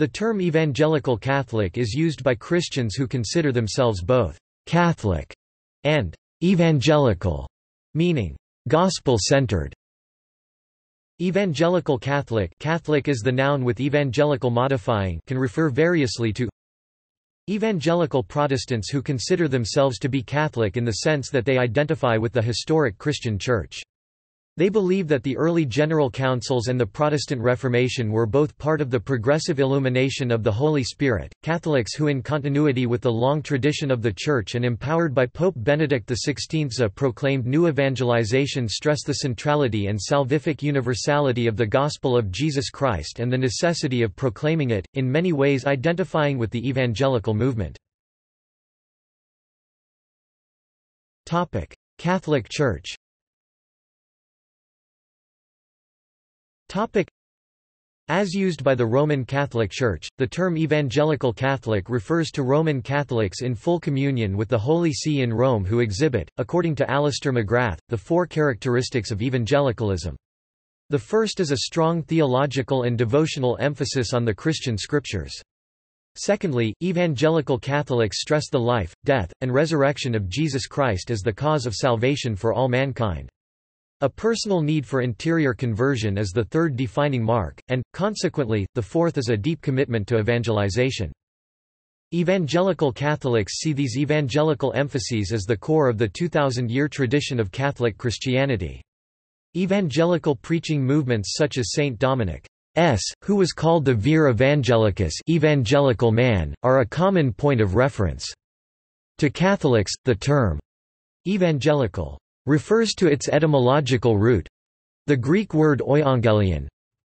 The term Evangelical Catholic is used by Christians who consider themselves both «Catholic» and «evangelical», meaning «gospel-centered». Evangelical Catholic, Catholic is the noun with evangelical modifying, can refer variously to Evangelical Protestants who consider themselves to be Catholic in the sense that they identify with the historic Christian Church. They believe that the early General Councils and the Protestant Reformation were both part of the progressive illumination of the Holy Spirit. Catholics who, in continuity with the long tradition of the Church and empowered by Pope Benedict XVI, proclaimed new evangelization, stress the centrality and salvific universality of the Gospel of Jesus Christ and the necessity of proclaiming it, in many ways identifying with the evangelical movement. Topic: Catholic Church. As used by the Roman Catholic Church, the term Evangelical Catholic refers to Roman Catholics in full communion with the Holy See in Rome who exhibit, according to Alister McGrath, the four characteristics of evangelicalism. The first is a strong theological and devotional emphasis on the Christian Scriptures. Secondly, Evangelical Catholics stress the life, death, and resurrection of Jesus Christ as the cause of salvation for all mankind. A personal need for interior conversion is the third defining mark, and, consequently, the fourth is a deep commitment to evangelization. Evangelical Catholics see these evangelical emphases as the core of the 2,000-year tradition of Catholic Christianity. Evangelical preaching movements such as St. Dominic's, who was called the vir evangelicus, evangelical man, are a common point of reference. To Catholics, the term evangelical refers to its etymological root, the Greek word oiangelion,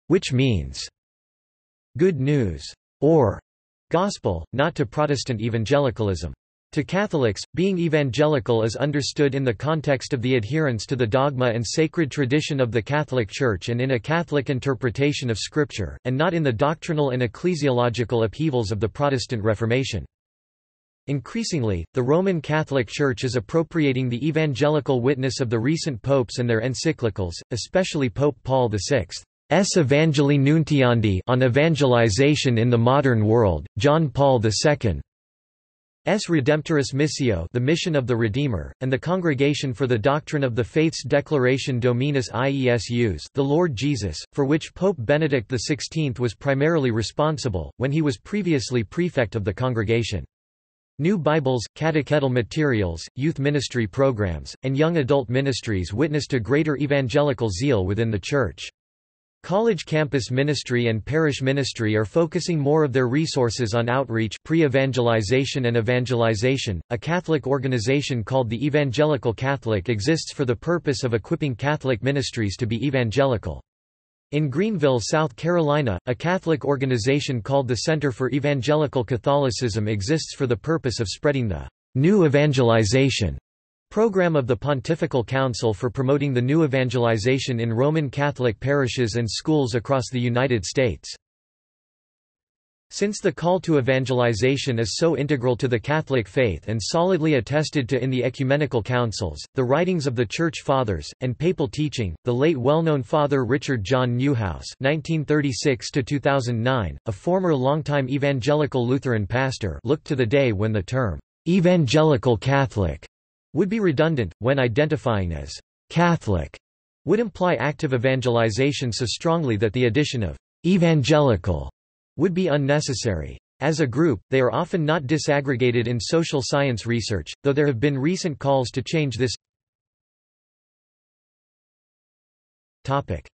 which means good news or gospel, not to Protestant evangelicalism. To Catholics, being evangelical is understood in the context of the adherence to the dogma and sacred tradition of the Catholic Church and in a Catholic interpretation of Scripture, and not in the doctrinal and ecclesiological upheavals of the Protestant Reformation. Increasingly, the Roman Catholic Church is appropriating the evangelical witness of the recent popes and their encyclicals, especially Pope Paul VI's Evangelii Nuntiandi on evangelization in the modern world, John Paul II's Redemptoris Missio, the mission of the Redeemer, and the Congregation for the Doctrine of the Faith's Declaration Dominus Iesus, the Lord Jesus, for which Pope Benedict XVI was primarily responsible when he was previously prefect of the congregation. New Bibles, catechetical materials, youth ministry programs, and young adult ministries witnessed a greater evangelical zeal within the Church. College campus ministry and parish ministry are focusing more of their resources on outreach, pre-evangelization and evangelization. A Catholic organization called the Evangelical Catholic exists for the purpose of equipping Catholic ministries to be evangelical. In Greenville, South Carolina, a Catholic organization called the Center for Evangelical Catholicism exists for the purpose of spreading the New Evangelization program of the Pontifical Council for promoting the new evangelization in Roman Catholic parishes and schools across the United States. Since the call to evangelization is so integral to the Catholic faith and solidly attested to in the ecumenical councils, the writings of the Church Fathers, and papal teaching, the late well-known Father Richard John Neuhaus (1936–2009), a former longtime evangelical Lutheran pastor, looked to the day when the term "evangelical Catholic" would be redundant, when identifying as "Catholic" would imply active evangelization so strongly that the addition of "evangelical" would be unnecessary. As a group, they are often not disaggregated in social science research, though there have been recent calls to change this. Topic: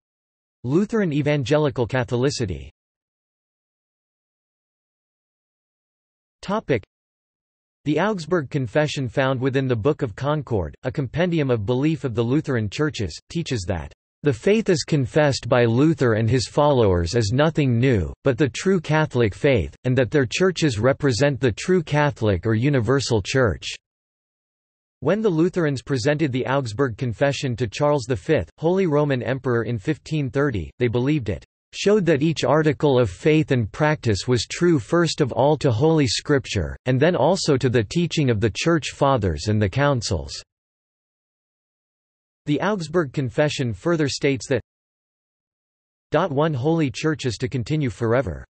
Lutheran Evangelical Catholicity. Topic: The Augsburg Confession, found within the Book of Concord, a compendium of belief of the Lutheran churches, teaches that the faith as confessed by Luther and his followers is nothing new, but the true Catholic faith, and that their churches represent the true Catholic or universal Church. When the Lutherans presented the Augsburg Confession to Charles V, Holy Roman Emperor, in 1530, they believed it showed that each article of faith and practice was true first of all to Holy Scripture, and then also to the teaching of the Church Fathers and the Councils. The Augsburg Confession further states that one Holy Church is to continue forever.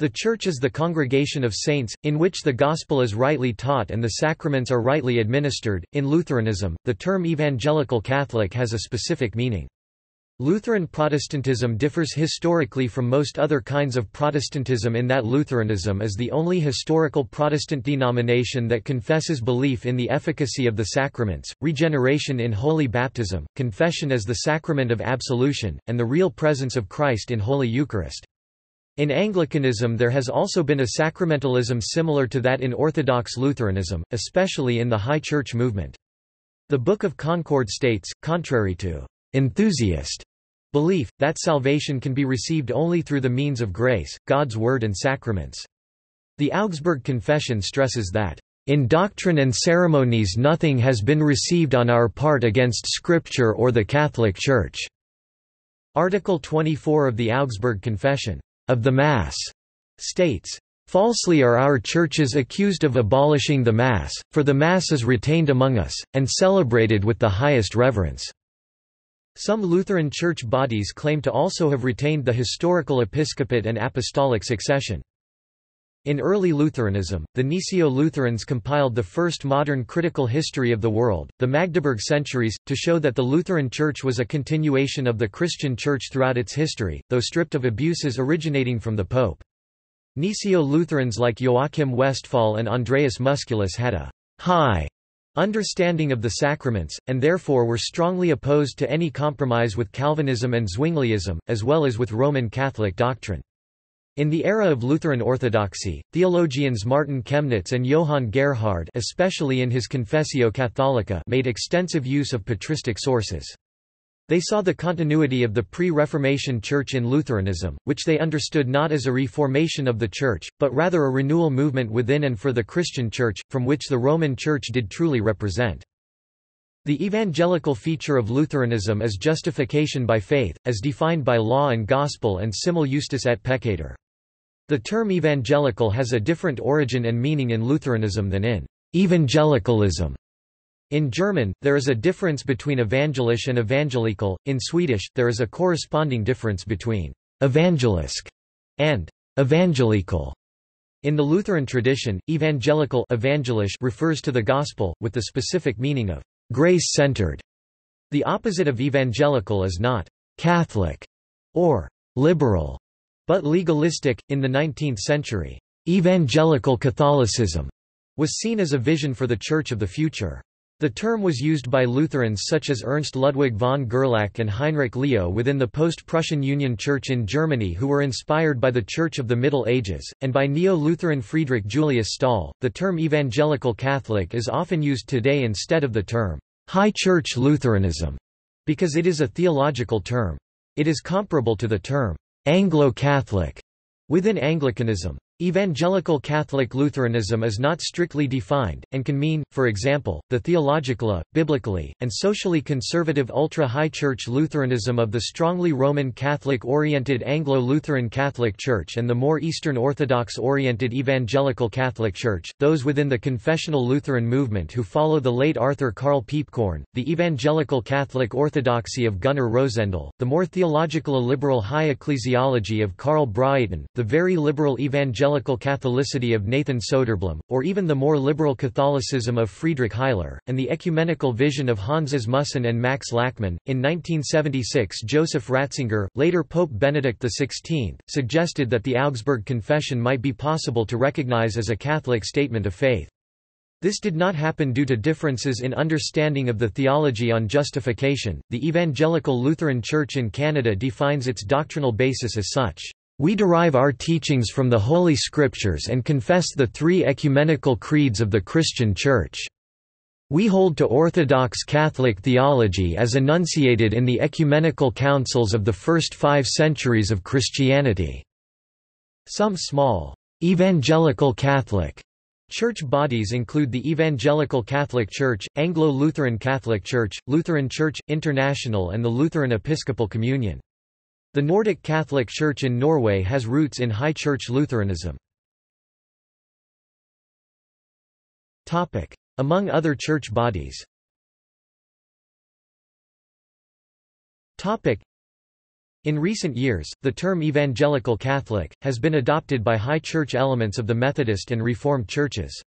The Church is the congregation of saints, in which the Gospel is rightly taught and the sacraments are rightly administered. In Lutheranism, the term Evangelical Catholic has a specific meaning. Lutheran Protestantism differs historically from most other kinds of Protestantism in that Lutheranism is the only historical Protestant denomination that confesses belief in the efficacy of the sacraments, regeneration in holy baptism, confession as the sacrament of absolution, and the real presence of Christ in Holy Eucharist. In Anglicanism there has also been a sacramentalism similar to that in Orthodox Lutheranism, especially in the High Church movement. The Book of Concord states, contrary to enthusiast belief, that salvation can be received only through the means of grace, God's Word and sacraments. The Augsburg Confession stresses that, "...in doctrine and ceremonies nothing has been received on our part against Scripture or the Catholic Church." Article 24 of the Augsburg Confession of the Mass states, "...falsely are our churches accused of abolishing the Mass, for the Mass is retained among us, and celebrated with the highest reverence." Some Lutheran church bodies claim to also have retained the historical episcopate and apostolic succession. In early Lutheranism, the Niceno-Lutherans compiled the first modern critical history of the world, the Magdeburg Centuries, to show that the Lutheran Church was a continuation of the Christian Church throughout its history, though stripped of abuses originating from the Pope. Niceno-Lutherans like Joachim Westphal and Andreas Musculus had a high understanding of the sacraments, and therefore were strongly opposed to any compromise with Calvinism and Zwingliism, as well as with Roman Catholic doctrine. In the era of Lutheran orthodoxy, theologians Martin Chemnitz and Johann Gerhard, especially in his Confessio Catholica, made extensive use of patristic sources. They saw the continuity of the pre-Reformation Church in Lutheranism, which they understood not as a reformation of the Church, but rather a renewal movement within and for the Christian Church, from which the Roman Church did truly represent. The evangelical feature of Lutheranism is justification by faith, as defined by law and gospel and simul justus et peccator. The term evangelical has a different origin and meaning in Lutheranism than in evangelicalism. In German, there is a difference between evangelisch and evangelical, in Swedish, there is a corresponding difference between evangelisk and evangelical. In the Lutheran tradition, evangelical refers to the gospel, with the specific meaning of grace-centered. The opposite of evangelical is not Catholic or liberal, but legalistic. In the 19th century, evangelical Catholicism was seen as a vision for the Church of the future. The term was used by Lutherans such as Ernst Ludwig von Gerlach and Heinrich Leo within the post-Prussian Union Church in Germany, who were inspired by the Church of the Middle Ages, and by Neo-Lutheran Friedrich Julius Stahl. The term Evangelical Catholic is often used today instead of the term High Church Lutheranism, because it is a theological term. It is comparable to the term Anglo-Catholic within Anglicanism. Evangelical Catholic Lutheranism is not strictly defined, and can mean, for example, the theologically, biblically, and socially conservative ultra-high church Lutheranism of the strongly Roman Catholic-oriented Anglo-Lutheran Catholic Church and the more Eastern Orthodox-oriented Evangelical Catholic Church. Those within the confessional Lutheran movement who follow the late Arthur Carl Piepkorn, the Evangelical Catholic orthodoxy of Gunnar Rosendahl, the more theologically liberal high ecclesiology of Carl Bryden, the very liberal Evangelical Catholicity of Nathan Soderblom, or even the more liberal Catholicism of Friedrich Heiler, and the ecumenical vision of Hans Urs and Max Lachmann. In 1976, Joseph Ratzinger, later Pope Benedict XVI, suggested that the Augsburg Confession might be possible to recognize as a Catholic statement of faith. This did not happen due to differences in understanding of the theology on justification. The Evangelical Lutheran Church in Canada defines its doctrinal basis as such. We derive our teachings from the Holy Scriptures and confess the three ecumenical creeds of the Christian Church. We hold to Orthodox Catholic theology as enunciated in the ecumenical councils of the first 5 centuries of Christianity. Some small evangelical Catholic church bodies include the Evangelical Catholic Church, Anglo-Lutheran Catholic Church, Lutheran Church International, and the Lutheran Episcopal Communion. The Nordic Catholic Church in Norway has roots in High Church Lutheranism. Among other church bodies, In recent years, the term Evangelical Catholic has been adopted by High Church elements of the Methodist and Reformed churches.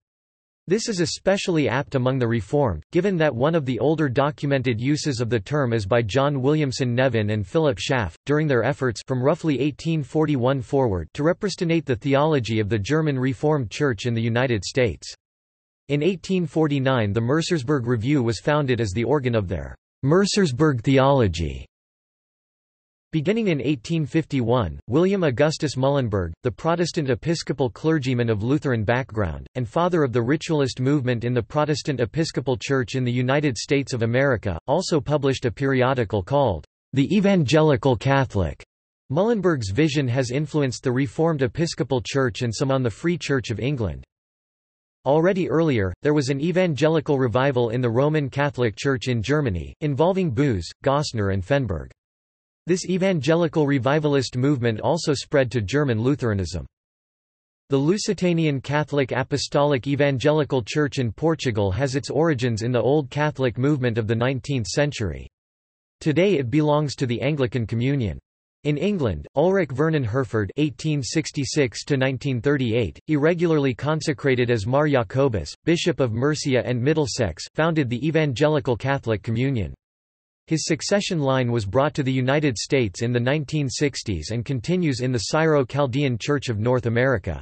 This is especially apt among the Reformed, given that one of the older documented uses of the term is by John Williamson Nevin and Philip Schaff, during their efforts from roughly 1841 forward to repristinate the theology of the German Reformed Church in the United States. In 1849 the Mercersburg Review was founded as the organ of their Mercersburg theology. Beginning in 1851, William Augustus Muhlenberg, the Protestant Episcopal clergyman of Lutheran background, and father of the ritualist movement in the Protestant Episcopal Church in the United States of America, also published a periodical called The Evangelical Catholic. Muhlenberg's vision has influenced the Reformed Episcopal Church and some on the Free Church of England. Already earlier, there was an evangelical revival in the Roman Catholic Church in Germany, involving Buse, Gosner and Fenberg. This evangelical revivalist movement also spread to German Lutheranism. The Lusitanian Catholic Apostolic Evangelical Church in Portugal has its origins in the Old Catholic movement of the 19th century. Today it belongs to the Anglican Communion. In England, Ulrich Vernon Herford (1866–1938), irregularly consecrated as Mar Jacobus, Bishop of Mercia and Middlesex, founded the Evangelical Catholic Communion. His succession line was brought to the United States in the 1960s and continues in the Syro-Chaldean Church of North America.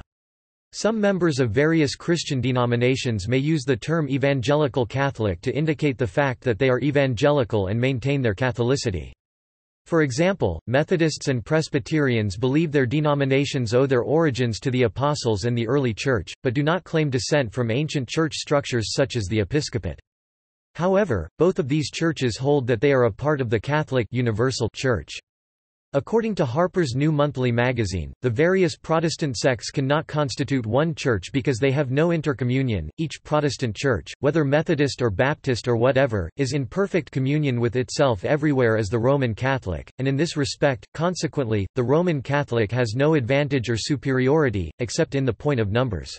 Some members of various Christian denominations may use the term Evangelical Catholic to indicate the fact that they are evangelical and maintain their Catholicity. For example, Methodists and Presbyterians believe their denominations owe their origins to the Apostles and the early Church, but do not claim descent from ancient church structures such as the Episcopate. However, both of these churches hold that they are a part of the Catholic Universal Church. According to Harper's New Monthly magazine, the various Protestant sects cannot constitute one church because they have no intercommunion. Each Protestant church, whether Methodist or Baptist or whatever, is in perfect communion with itself everywhere as the Roman Catholic, and in this respect, consequently, the Roman Catholic has no advantage or superiority, except in the point of numbers.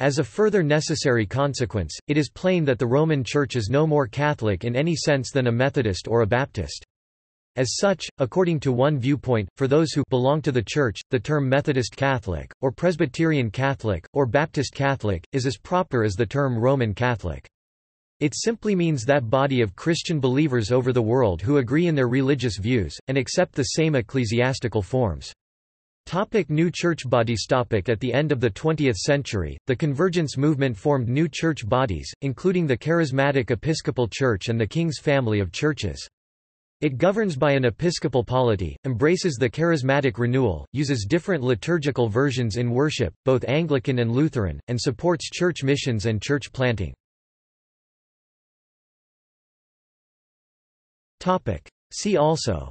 As a further necessary consequence, it is plain that the Roman Church is no more Catholic in any sense than a Methodist or a Baptist. As such, according to one viewpoint, for those who belong to the Church, the term Methodist Catholic, or Presbyterian Catholic, or Baptist Catholic, is as proper as the term Roman Catholic. It simply means that body of Christian believers over the world who agree in their religious views, and accept the same ecclesiastical forms. New church bodies. At the end of the 20th century, the convergence movement formed new church bodies, including the Charismatic Episcopal Church and the King's Family of Churches. It governs by an episcopal polity, embraces the charismatic renewal, uses different liturgical versions in worship, both Anglican and Lutheran, and supports church missions and church planting. See also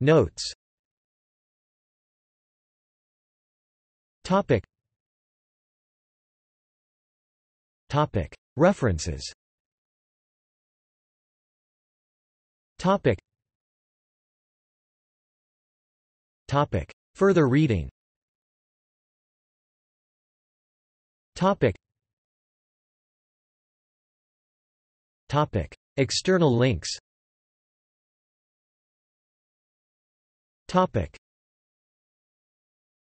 Notes. References. Further reading. External links.